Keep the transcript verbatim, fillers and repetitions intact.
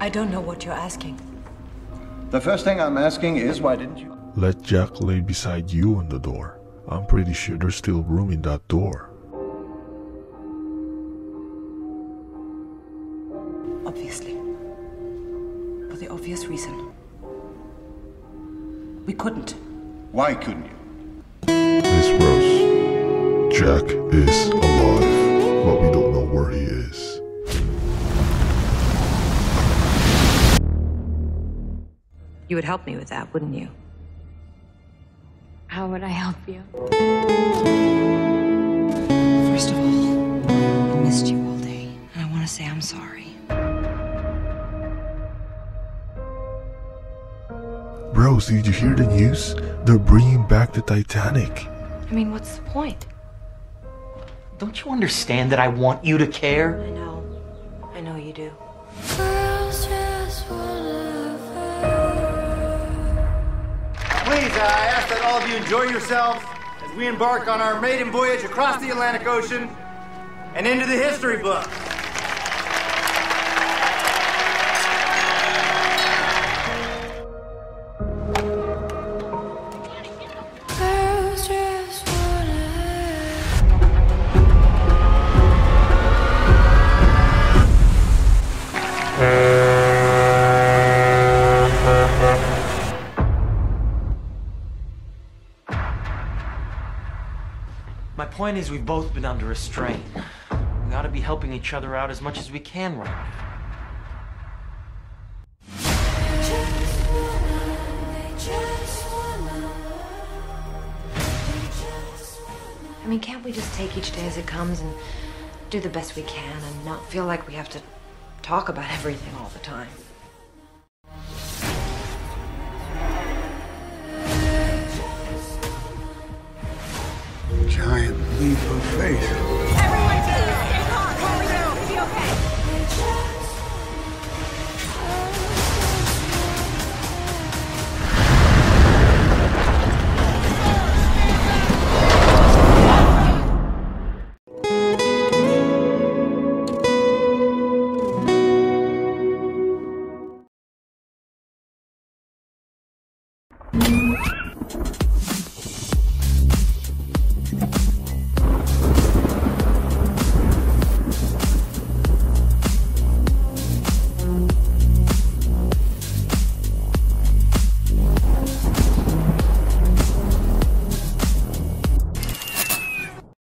I don't know what you're asking. The first thing I'm asking is, why didn't you... Let Jack lay beside you on the door. I'm pretty sure there's still room in that door. Obviously. For the obvious reason. We couldn't. Why couldn't you? Miss Rose, Jack is alive, but we don't know where he is. You would help me with that, wouldn't you? How would I help you? First of all, I missed you all day, and I want to say I'm sorry. Bros, did you hear the news? They're bringing back the Titanic. I mean, what's the point? Don't you understand that I want you to care? I know. I know you do. Please, uh, I ask that all of you enjoy yourselves as we embark on our maiden voyage across the Atlantic Ocean and into the history books. My point is, we've both been under restraint. We ought to be helping each other out as much as we can right now. I mean, can't we just take each day as it comes and do the best we can and not feel like we have to talk about everything all the time? Giant leap of faith. Everyone, please stay calm. Calm down. It'll be okay.